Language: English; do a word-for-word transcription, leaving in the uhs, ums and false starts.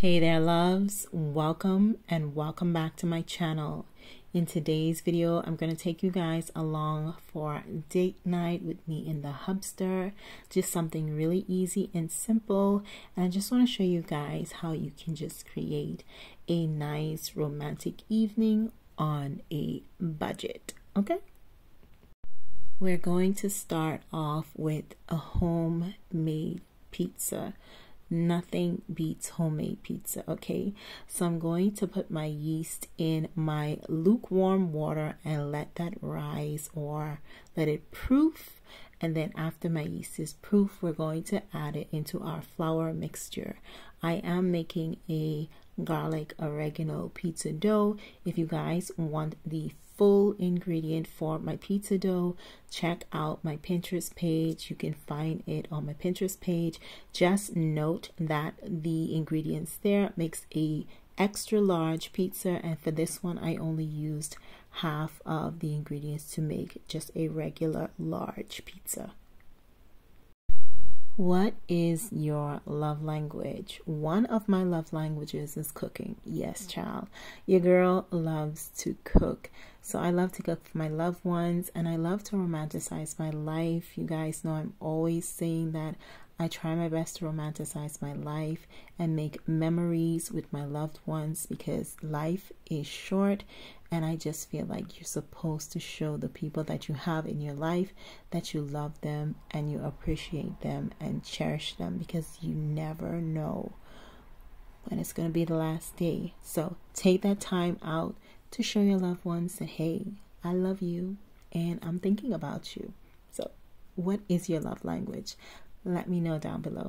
Hey there loves, welcome and welcome back to my channel. In today's video, I'm going to take you guys along for date night with me in the Hubster. Just something really easy and simple. And I just want to show you guys how you can just create a nice romantic evening on a budget, okay? We're going to start off with a homemade pizza. Nothing beats homemade pizza, okay? So I'm going to put my yeast in my lukewarm water and let that rise or let it proof. And then after my yeast is proof, we're going to add it into our flour mixture. I am making a garlic oregano pizza dough. If you guys want the full ingredient for my pizza dough, check out my Pinterest page. You can find it on my Pinterest page. Just note that the ingredients there makes a extra large pizza, and for this one I only used half of the ingredients to make just a regular large pizza. What is your love language? One of my love languages is cooking. Yes, child. Your girl loves to cook. So I love to cook for my loved ones and I love to romanticize my life. You guys know I'm always saying that I try my best to romanticize my life and make memories with my loved ones because life is short and I just feel like you're supposed to show the people that you have in your life that you love them and you appreciate them and cherish them because you never know when it's going to be the last day. So take that time out to show your loved ones that, hey, I love you and I'm thinking about you. So what is your love language? Let me know down below.